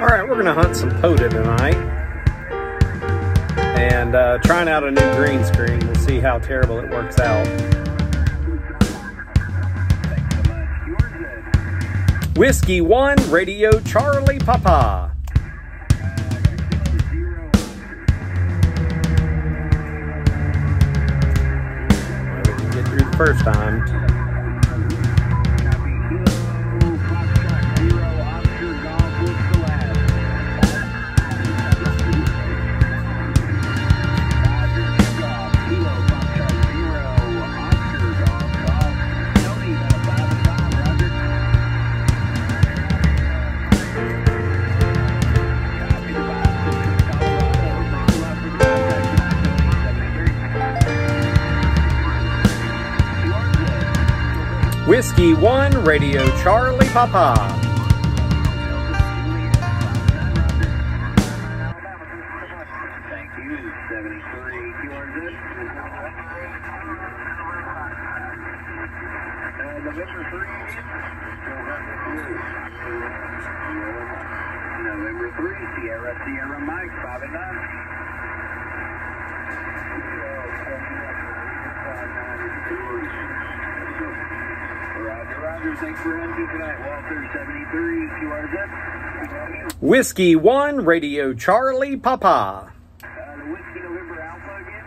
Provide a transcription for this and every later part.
Alright, we're going to hunt some POTA tonight. And trying out a new green screen. We'll see how terrible it works out. Whiskey 1, Radio Charlie Papa. We can get through the first time. Whiskey 1, Radio Charlie Papa. Thank you, 73 QRZ. November 3, November 3, Sierra Mike, 5 and 9. Thanks for running tonight, Walter 73, QRZ. Whiskey 1, Radio Charlie Papa. The Whiskey November Alpha again.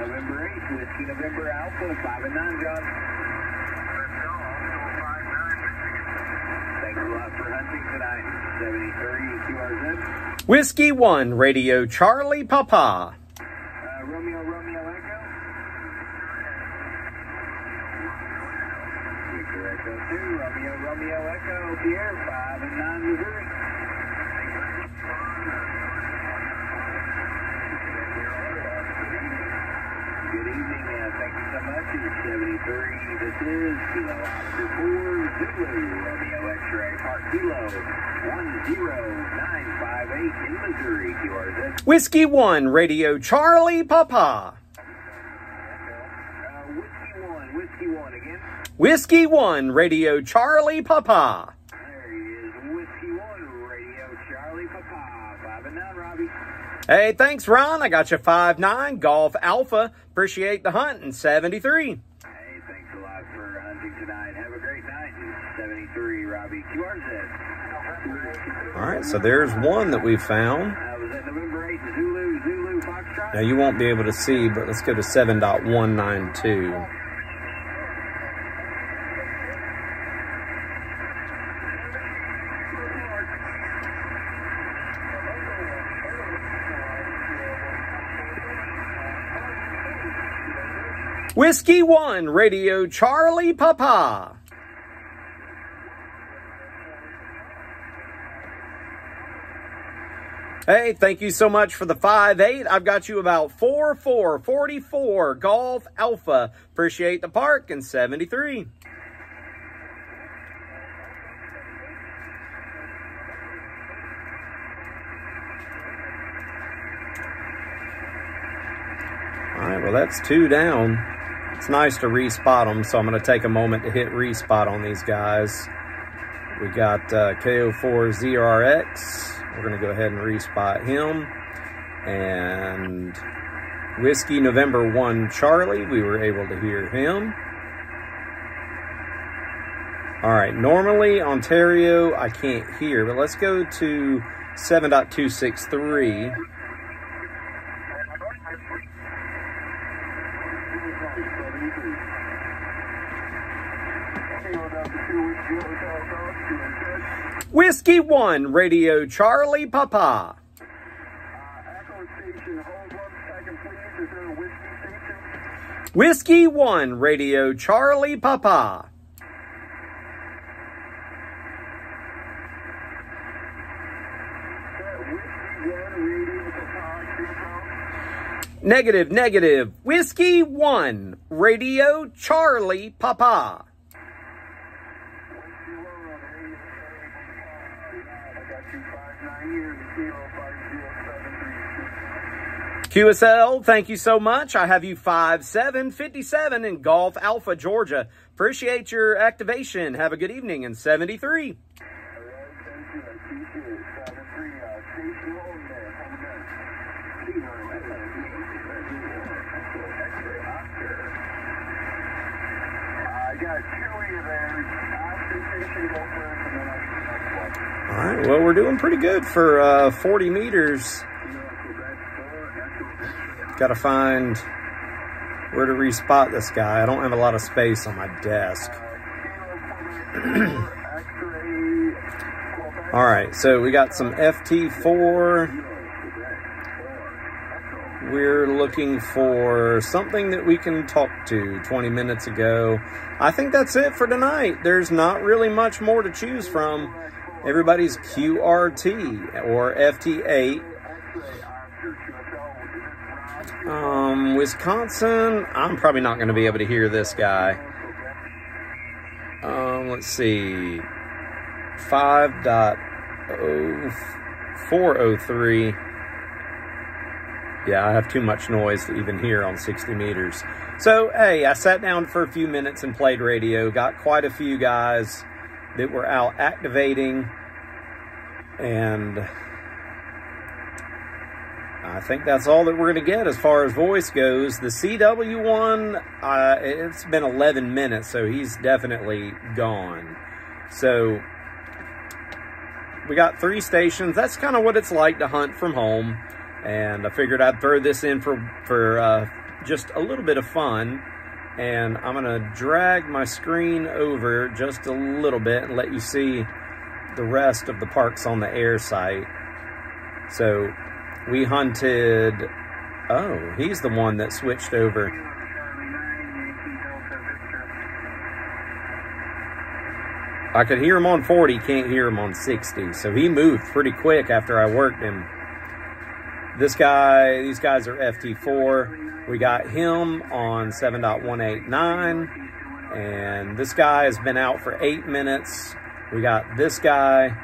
November 8, Whiskey November Alpha, 5 and 9, John. Thanks a lot for hunting tonight, 73, QRZ. Whiskey 1, Radio Charlie Papa. Romeo Echo Pierre, 5 and 9, Missouri. Good evening, man. Thank you so much. It's 73. This is Kilo Officer 4 Zulu, Romeo X-Ray Park Kilo 10958 in Missouri, QRZ. Whiskey 1, Radio Charlie Papa. Whiskey 1 again. Whiskey 1, Radio Charlie Papa. There he is, Whiskey 1, Radio Charlie Papa. 5 and 9, Robbie. Hey, thanks, Ron. I got you 5-9, Golf Alpha. Appreciate the hunt in 73. Hey, thanks a lot for hunting tonight. Have a great night in 73, Robbie. QRZ. All right, so there's one that we found. Was that November 8, Zulu, Foxtrot? Now, you won't be able to see, but let's go to 7.192. Whiskey 1, Radio Charlie Papa. Hey, thank you so much for the 5-8. I've got you about 4444 Golf Alpha. Appreciate the park in 73. All right, well, that's two down. It's nice to respot them, so I'm going to take a moment to hit respot on these guys. We got KO4ZRX. We're going to go ahead and respot him. And Whiskey November 1 Charlie, we were able to hear him. All right, normally Ontario I can't hear, but let's go to 7.263. Whiskey 1, Radio Charlie Papa. Whiskey 1, Radio Charlie Papa. Negative. Whiskey 1, Radio Charlie Papa. QSL, thank you so much. I have you 5.757 in Golf Alpha, Georgia. Appreciate your activation. Have a good evening in 73. All right, well, we're doing pretty good for 40 meters. Got to find where to respot this guy. I don't have a lot of space on my desk. All right, so we got some FT4. We're looking for something that we can talk to 20 minutes ago. I think that's it for tonight. There's not really much more to choose from. Everybody's QRT or FT8. Wisconsin, I'm probably not going to be able to hear this guy. Let's see. 5.0403. Yeah, I have too much noise to even hear on 60 meters. So, hey, I sat down for a few minutes and played radio. Got quite a few guys that were out activating. And I think that's all that we're going to get as far as voice goes. The CW one, it's been 11 minutes, so he's definitely gone. So we got 3 stations. That's kind of what it's like to hunt from home. And I figured I'd throw this in for just a little bit of fun. And I'm going to drag my screen over just a little bit and let you see the rest of the Parks on the Air site. So we hunted, oh, he's the one that switched over. I could hear him on 40, can't hear him on 60. So he moved pretty quick after I worked him. This guy, these guys are FT4. We got him on 7.189. And this guy has been out for 8 minutes. We got this guy.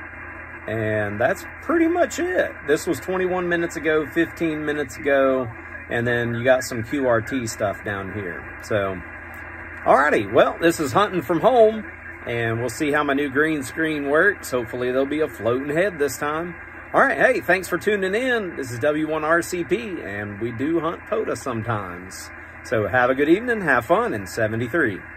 And that's pretty much it. This was 21 minutes ago, 15 minutes ago, and then you got some QRT stuff down here. So, alrighty. Well, this is hunting from home, and we'll see how my new green screen works. Hopefully, there'll be a floating head this time. All right. Hey, thanks for tuning in. This is W1RCP, and we do hunt POTA sometimes. So, have a good evening. Have fun in 73.